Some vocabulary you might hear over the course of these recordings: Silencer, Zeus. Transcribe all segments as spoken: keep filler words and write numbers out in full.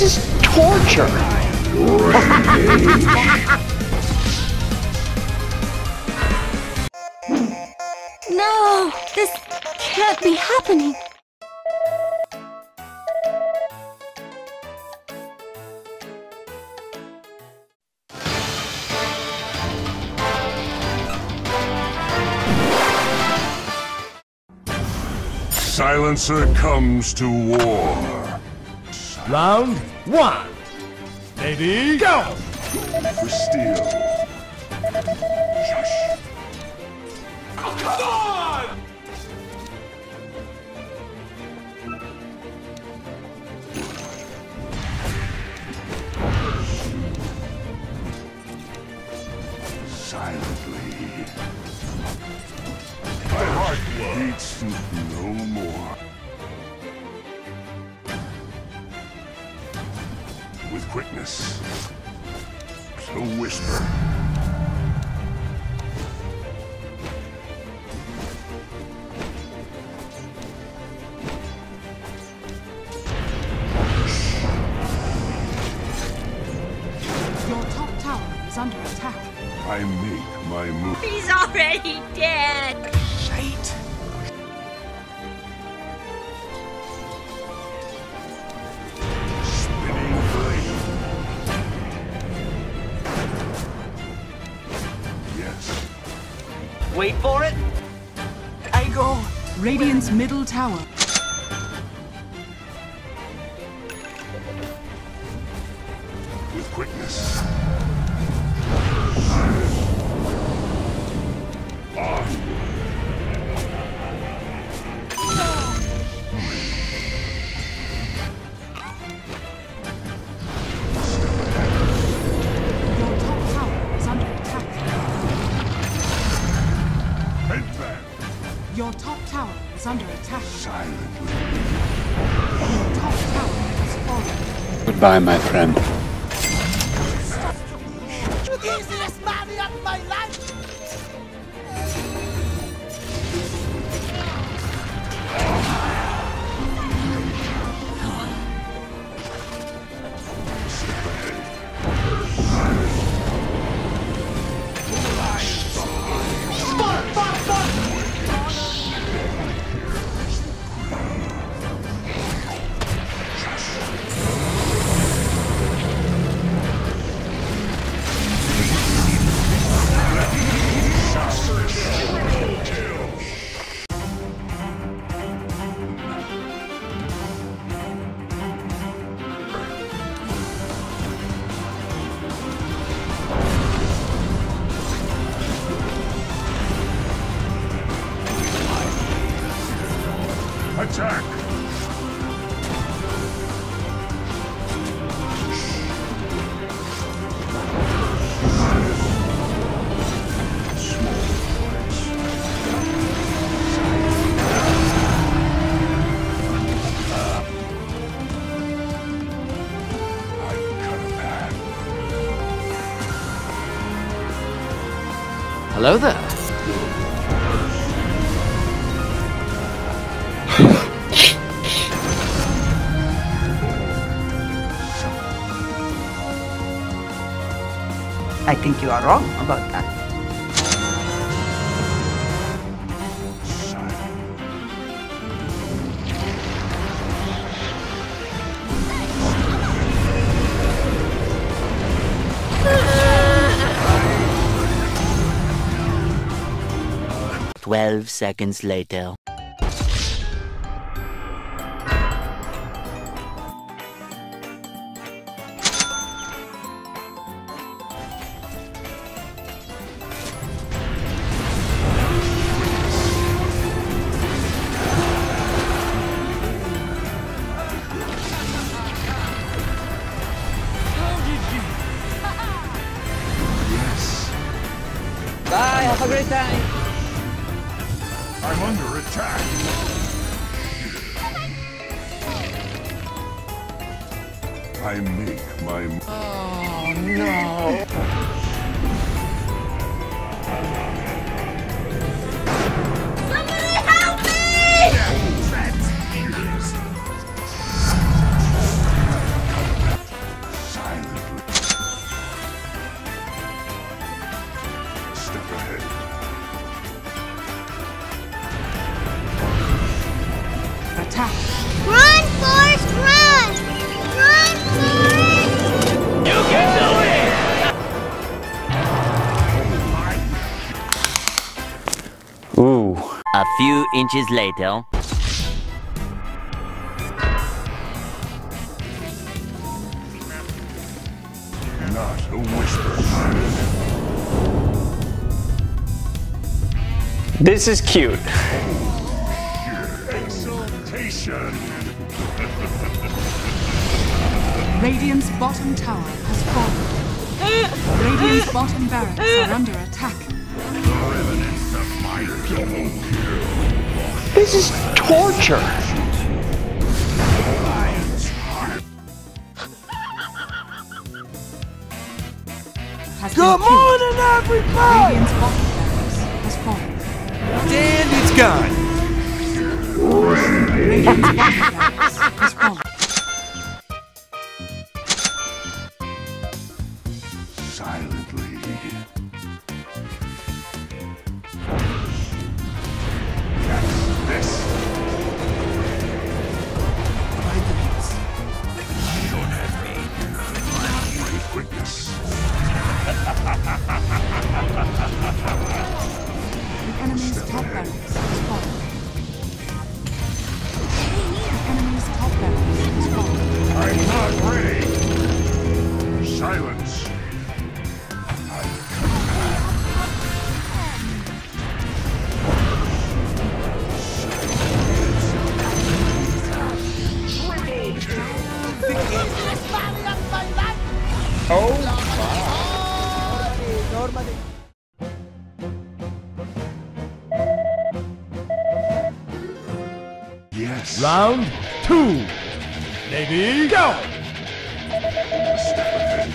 This is torture. No, this can't be happening. Silencer comes to war. Round one. Ready, go! For steel. Oh, come on! Silently. My heart beats no more. With quickness, so whisper. Your top tower is under attack. I make my move. He's already dead. Shite. Wait for it. I go. Radiant's middle tower. With quickness. On. Your top tower is under attack. Your top tower is under attack. Silently. Your top tower is falling. Goodbye, my friend. You easiest man in my life! Attack! Hello there. I think you are wrong about that. Twelve seconds later. Bye, have a great time. I'm under attack. I make my... Oh, no. Somebody help me! step ahead. Attack! Run, Forrest, run! Run, Forrest! You can do it! Ooh. A few inches later. Not a whisper. This is cute. Oh, pure exaltation. Radiant's bottom tower has fallen. Radiant's bottom barracks are under attack. The remnants of my double kill. This is torture. Good morning, everybody! And it's gone! Silently. That's this. Should have quickness. The enemy's top barracks is falling. The enemy's top barracks is falling. I'm not ready! Silence! I'll come back. Triple kill! Oh my! Normally. Yes. Round two. Lady, go. Step ahead.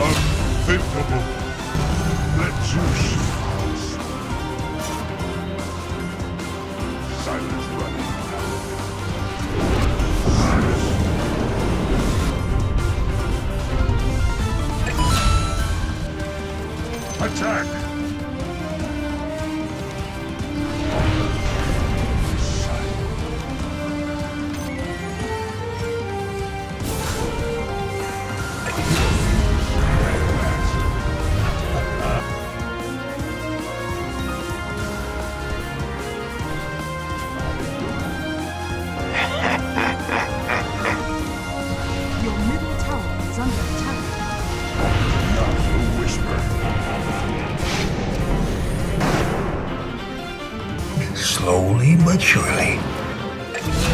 Unfavorable. Let Zeus pass. Silence running. Silence. Attack. Slowly but surely. Absolutely.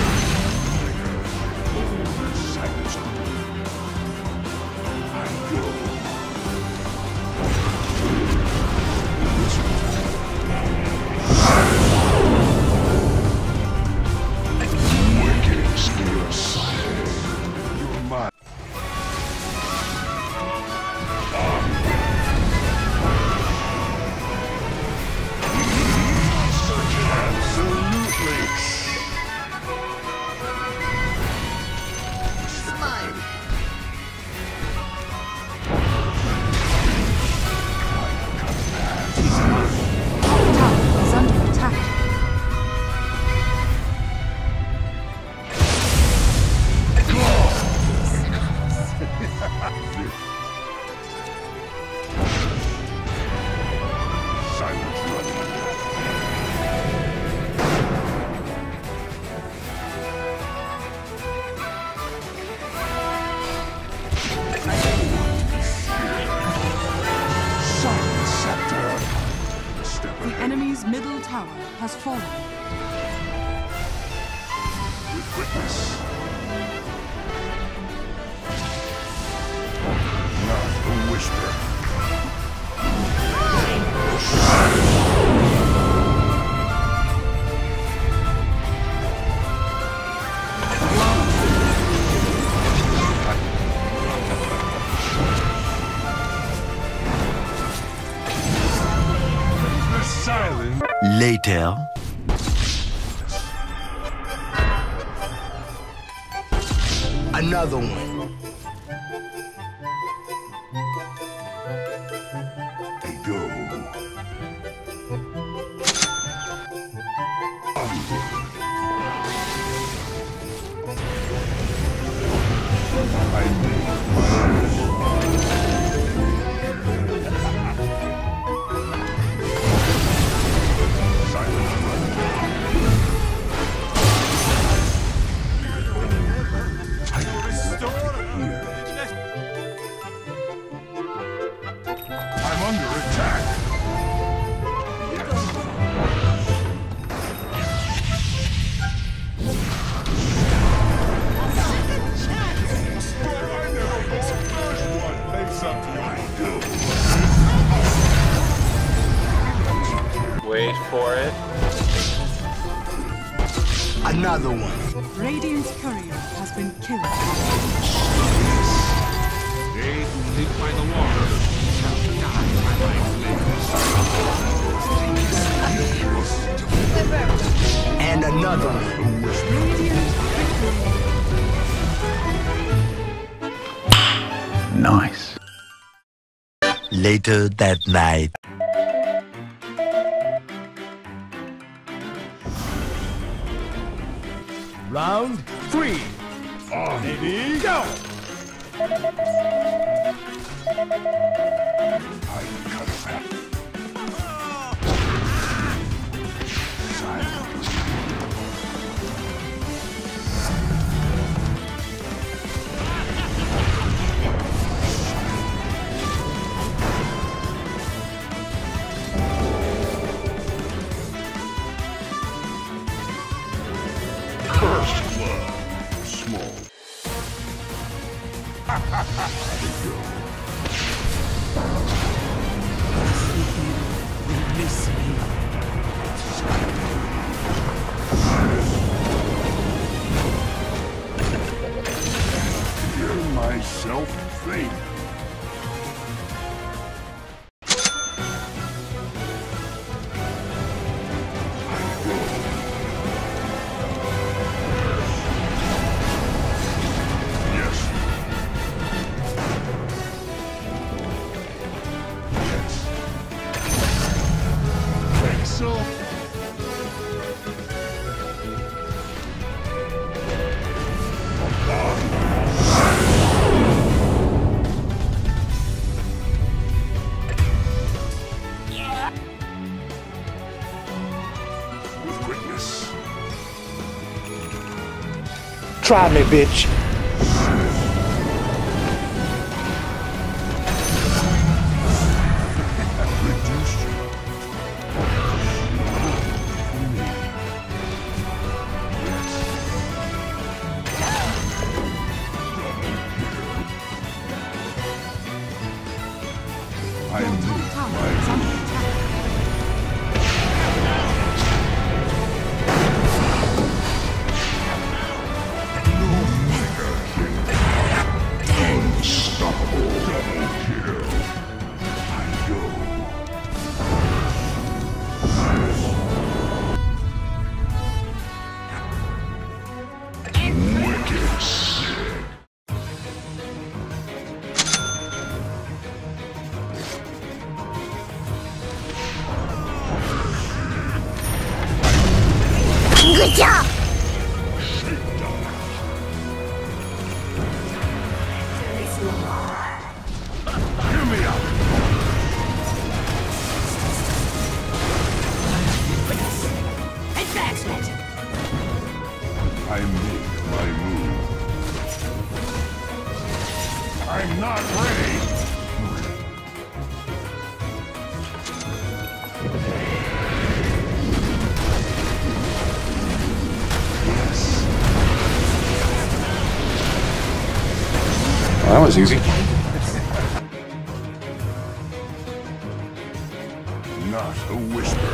middle tower has fallen. With witness. Not a whisper. Later. Another one. They go. I Wait for it. Another one. Radiant's courier has been killed. They who live by the water shall die by my flames. And another one. Radiant. Nice. Later that night. Round three. On, baby, go! I cut him out. Silence. Self-think. Try me, bitch. Good job! I make my move. I'm not ready! Well, that was easy. Not a whisper.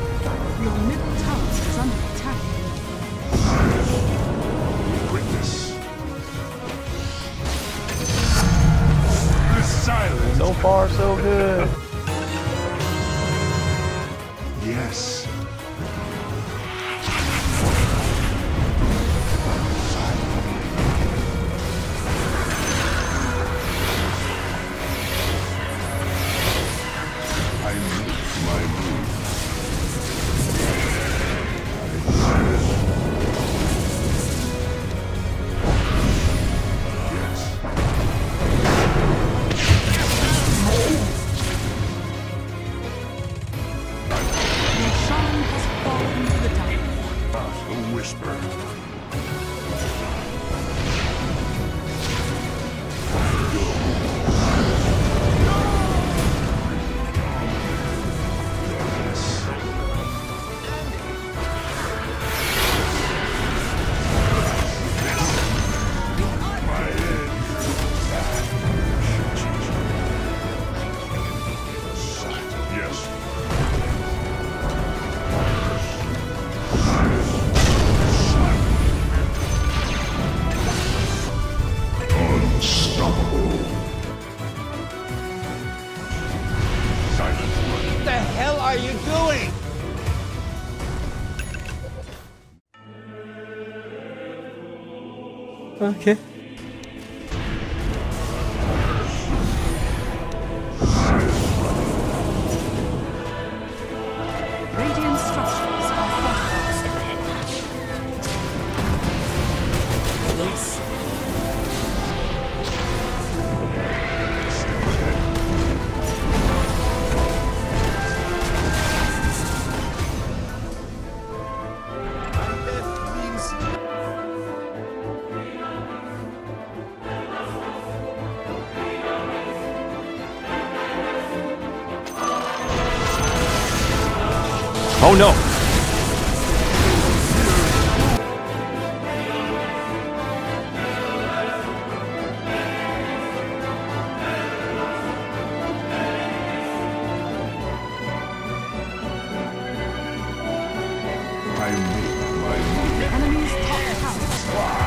Your middle tower is under attack. Witness. The silence. So far, so good. Yes. Okay. Oh no! I made my move. The enemy's top house. Why?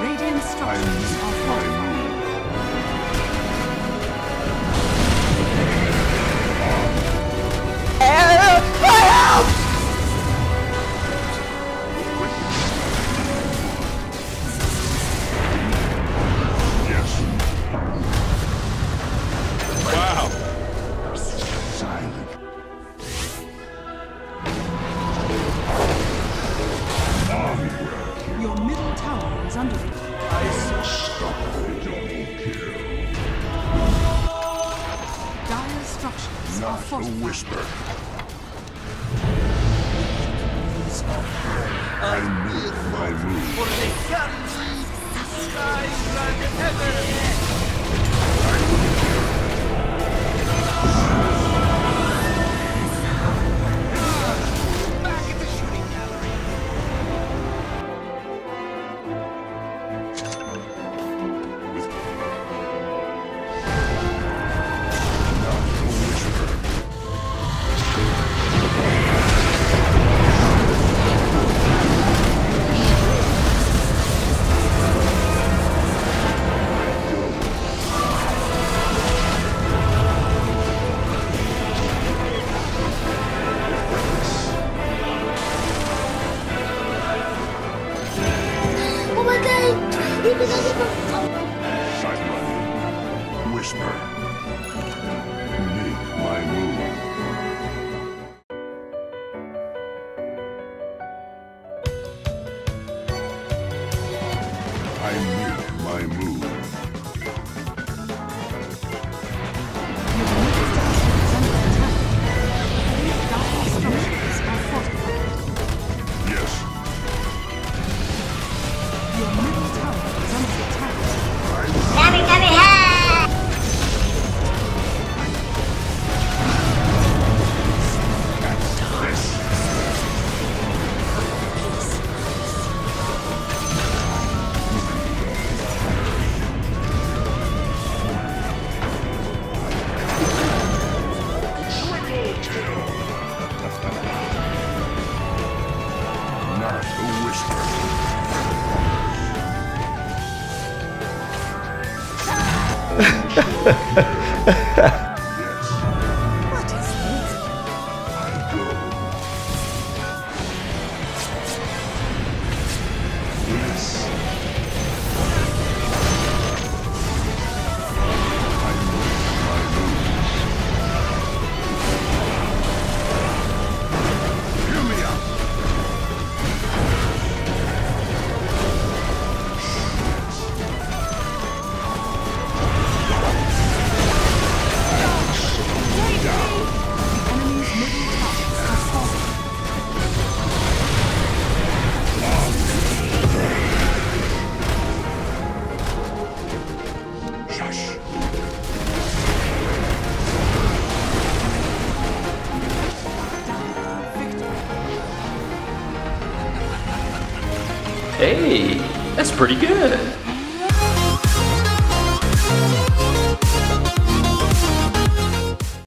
Radiant structures are falling. Help! Help! Yes. Wow. Silent. Your middle tower is under it. I stop the double kill. Dire structures are fortified. Not a whisper. I made my move. For the country, skies like heather. I will kill. Back at the shooting gallery. whisper. Make my move. I make my move. Yes. Your middle tower is under attack. Gabby, Gabby, ha! Hey, that's pretty good.